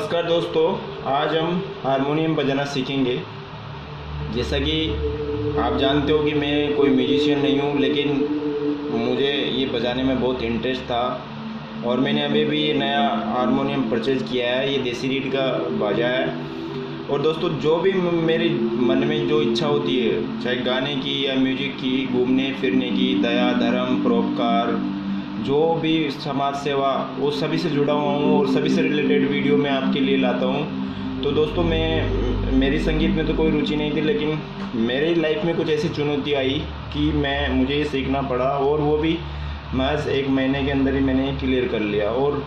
नमस्कार दोस्तों, आज हम हारमोनियम बजाना सीखेंगे। जैसा कि आप जानते हो कि मैं कोई म्यूजिशियन नहीं हूँ, लेकिन मुझे ये बजाने में बहुत इंटरेस्ट था और मैंने अभी भी ये नया हारमोनियम परचेज़ किया है। ये देसी रीड का बाजा है। और दोस्तों, जो भी मेरे मन में जो इच्छा होती है, चाहे गाने की या म्यूजिक की, घूमने फिरने की, दया धर्म परोपकार, जो भी समाज सेवा, वो सभी से जुड़ा हुआ हूँ और सभी से रिलेटेड वीडियो मैं आपके लिए लाता हूँ। तो दोस्तों, मेरी संगीत में तो कोई रुचि नहीं थी, लेकिन मेरी लाइफ में कुछ ऐसी चुनौती आई कि मुझे ये सीखना पड़ा और वो भी महज एक महीने के अंदर ही मैंने क्लियर कर लिया। और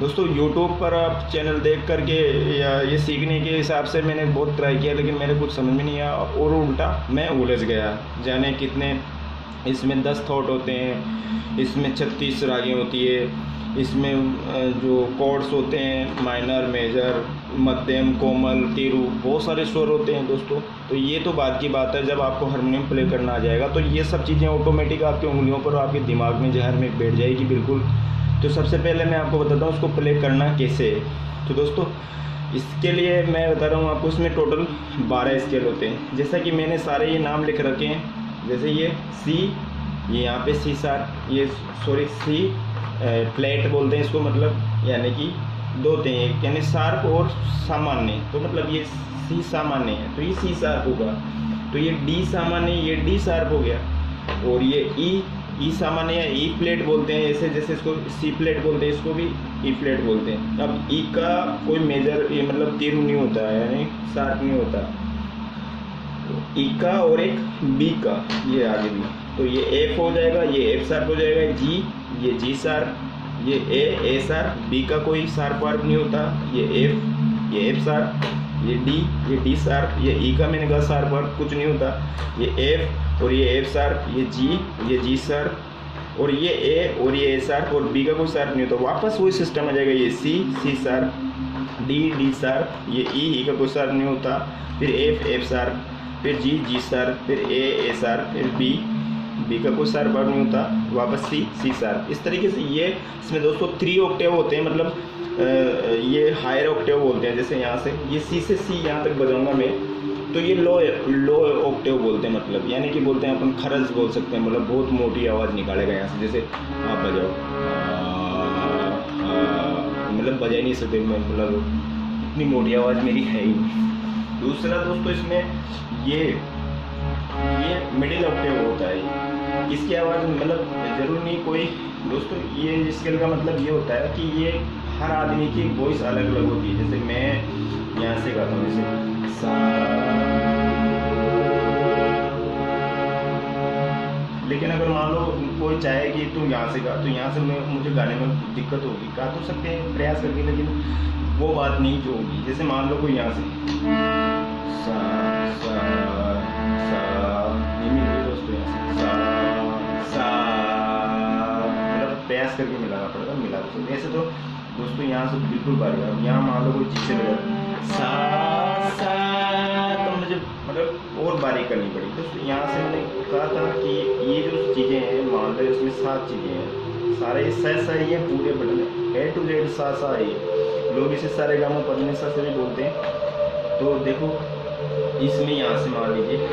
दोस्तों, यूट्यूब पर आप चैनल देख करके या ये सीखने के हिसाब से मैंने बहुत ट्राई किया, लेकिन मेरे कुछ समझ में नहीं आया और उल्टा मैं उलझ गया। जाने कितने इसमें 10 थॉट होते हैं, इसमें 36 रागें होती है, इसमें जो कॉर्ड्स होते हैं माइनर मेजर मध्यम कोमल तिरु, बहुत सारे स्वर होते हैं दोस्तों। तो ये तो बात की बात है, जब आपको हारमोनियम प्ले करना आ जाएगा तो ये सब चीज़ें ऑटोमेटिक आपकी उंगलियों पर और आपके दिमाग में, जहर में बैठ जाएगी बिल्कुल। तो सबसे पहले मैं आपको बताता हूँ उसको प्ले करना कैसे है। तो दोस्तों, इसके लिए मैं बता रहा हूँ आपको, इसमें टोटल 12 स्केल होते हैं। जैसा कि मैंने सारे ये नाम लिख रखे हैं, जैसे ये सी, ये यहाँ पे सी शार्प, ये सॉरी सी फ्लैट बोलते हैं इसको, मतलब यानी कि दो ते हैं, यानी शार्प और सामान्य, तो मतलब ये सी सामान्य है तो ये सी शार्प होगा, तो ये डी सामान्य, ये डी शार्प हो गया, और ये ई सामान्य या ई फ्लैट बोलते हैं, ऐसे जैसे इसको सी फ्लैट बोलते हैं, इसको भी ई फ्लैट बोलते हैं। अब ई का कोई मेजर ये मतलब तीर नहीं होता, यानी शार्प नहीं होता ई का, और एक बी का, ये आगे भी, तो ये एफ हो जाएगा, ये एफ शार्प हो जाएगा, जी ये जी शार्प, ये ए शार्प, बी का कोई शार्प वार्प नहीं होता, ये एफ शार्प, ये डी शार्प, ये ई का मैंने कहा शार्प वार्प कुछ नहीं होता, ये एफ और ये एफ शार्प, ये जी शार्प, और ये ए और ये ए शार्प, और बी का कोई शार्प नहीं होता। वापस वही सिस्टम आ जाएगा, ये सी शार्प, डी शार्प, ये ई का कोई शार्प नहीं होता, फिर एफ शार्प, फिर जी शार्प, फिर ए शार्प, फिर बी का कोई शार्प नहीं होता, वापस सी शार्प। इस तरीके से ये इसमें दोस्तों 3 ऑक्टेव होते हैं, मतलब ये हायर ऑक्टेव बोलते हैं। जैसे यहाँ से ये सी से सी यहाँ तक बजाऊंगा मैं, तो ये लो ऑक्टेव बोलते हैं, मतलब यानी कि बोलते हैं अपन खरज बोल सकते हैं, मतलब बहुत मोटी आवाज़ निकालेगा यहाँ से। जैसे आप बजाओ मतलब बजा ही नहीं सकते, मतलब इतनी मोटी आवाज़ मेरी है ही। दूसरा दोस्तों, इसमें ये मिडिल ऑक्टेव होता है, इसकी आवाज़ मतलब जरूर नहीं कोई दोस्तों, ये स्केल का मतलब ये होता है कि ये हर आदमी की वॉइस अलग अलग होती है। जैसे मैं यहाँ से गाता हूँ, जैसे सा, लेकिन अगर मान लो कोई चाहे कि तुम यहाँ से गा, तो यहाँ से मुझे गाने में दिक्कत होगी, गा तो सकते हैं प्रयास करके, लेकिन वो बात नहीं जो होगी। जैसे मान लो कोई यहाँ से सा सा सा दोस्तों, सा सा मतलब प्रयास करके मिलाना पड़ेगा, मिला दोस्तों। ऐसे तो दोस्तों यहाँ से बिल्कुल बाहर गया, यहाँ मान लो कोई जिससे बजा सा सा, तो मुझे मतलब और बारीक करनी पड़ी दोस्तों। यहाँ से मैंने कहा था कि ये जो चीज़ें हैं, मान लो इसमें 7 चीज़ें हैं, सारे सा ही है पूरे बटन है, A to Z सा ही लोग इसे सारे गामा पढ़ने सा से भी बोलते हैं। तो देखो इसमें यहाँ से मान लीजिए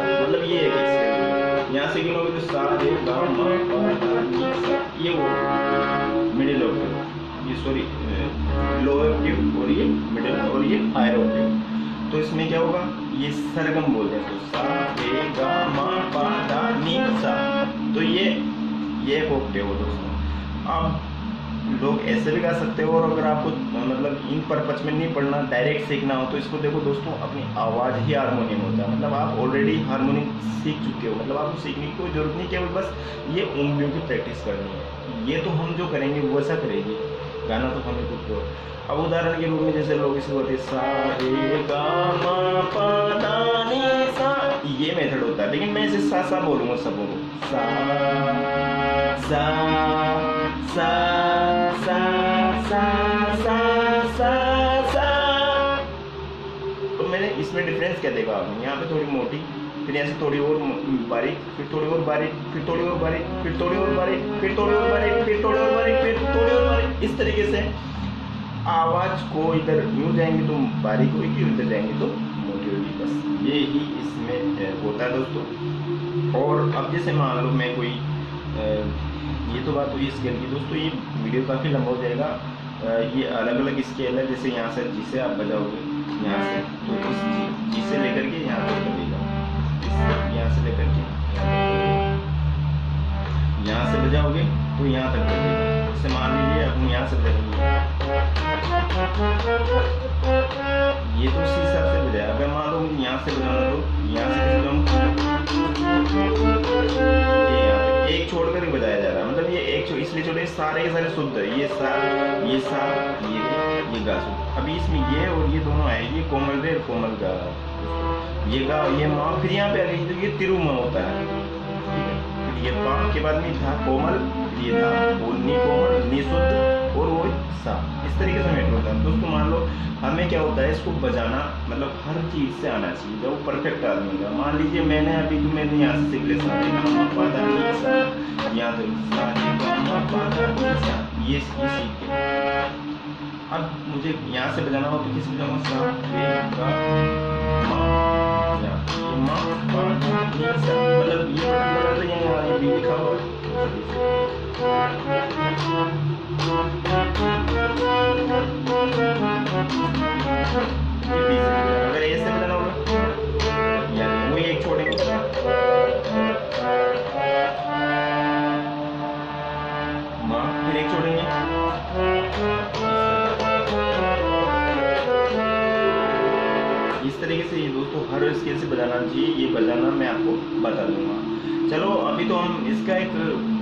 मतलब ये एक यहाँ से गिनोगे तो सा ये वो मिडिल ऑक्टेव, ये सॉरी लो ऑक्टेव, और ये मिडिल और ये हायर ऑक्टेव। तो इसमें क्या होगा, ये सरगम बोलते हैं, तो सा रे गा मा पा धा नी सा, तो ये एक ऑक्टेव हो दोस्तों। अब लोग ऐसे भी गा सकते हो, और अगर आपको मतलब इन पर्पज में नहीं पढ़ना, डायरेक्ट सीखना हो, तो इसको देखो दोस्तों, अपनी आवाज़ ही हारमोनियम होता है, मतलब आप ऑलरेडी हारमोनियम सीख चुके हो, मतलब आपको सीखने की कोई ज़रूरत नहीं, केवल बस ये उंगलियों की प्रैक्टिस करनी है। ये तो हम जो करेंगे वैसा करेंगे, गाना तो हमें खुद को। अब उदाहरण के रूप में जैसे लोग इसे बोलते सा रे गा मा पा धा नी सा, ये मेथड होता है, लेकिन मैं इसे सा सा बोलूँगा सबों को, सा सा सा सा सा सा सा सा। तो मैंने इसमें डिफरेंस क्या देखा आपने, यहाँ पे थोड़ी मोटी, फिर ऐसे थोड़ी और बारीक, फिर थोड़ी और बारीक, फिर थोड़ी और बारीक, फिर थोड़ी और बारीक, फिर थोड़ी और बारीक, फिर थोड़ी और बारीक, फिर थोड़ी और बारीक। इस तरीके से आवाज़ को इधर यूँ जाएंगे तो बारीक होगी, उधर जाएंगे तो मोटी होगी। बस ये ही इसमें होता है दोस्तों। और अब जैसे मान लो मैं कोई, ये तो बात हुई स्केल की दोस्तों, ये वीडियो काफ़ी लंबा हो जाएगा। ये अलग अलग स्केल है, जैसे यहाँ से जी से आप बजाओगे, यहाँ से तो इस जी से लेकर के यहाँ तक से लेकर के यहाँ से बजाओगे तो यहाँ तक बजेगा। जैसे मान लीजिए अब यहाँ से बजाएंगे, ये तो उसी हिसाब से बजाया। अगर मान लो यहाँ से बजाना तो यहाँ से बजाऊँ, एक छोड़ कर ही बजाया जा रहा है। मतलब ये एक इसलिए छोड़े, सारे के सारे शुद्ध है। ये सा, ये सा, ये गा शुद्ध। अभी इसमें ये और ये दोनों आए, ये कोमल रे और कोमल गा, ये गा, ये माँ, फिर यहाँ पे आ गई तो ये तिरुमा होता है, ठीक है। फिर ये पा के बाद में था कोमल, फिर ये था नी कोमल, नी शुद्ध, और वो सा। इस तरीके से मैटर होता है दोस्तों। मान लो हमें क्या होता है, इसको बजाना मतलब हर चीज़ से आना चाहिए, जब वो परफेक्ट आदमी का। मान लीजिए मैंने अभी तो मैंने यहाँ से सीख लिया यहाँ से, ये सीख के अब मुझे यहाँ से बजाना हो तो किस बजाऊँगा, सा माँ, मतलब ये मतलब ये लिखा हुआ अगर ऐसे बजाना होगा यानी वो एक छोटे माँ, फिर एक छोड़ेंगे। इस तरीके से ये दोस्तों हर स्केल से बजाना चाहिए। ये बजाना मैं आपको बता दूंगा। चलो अभी तो हम इसका एक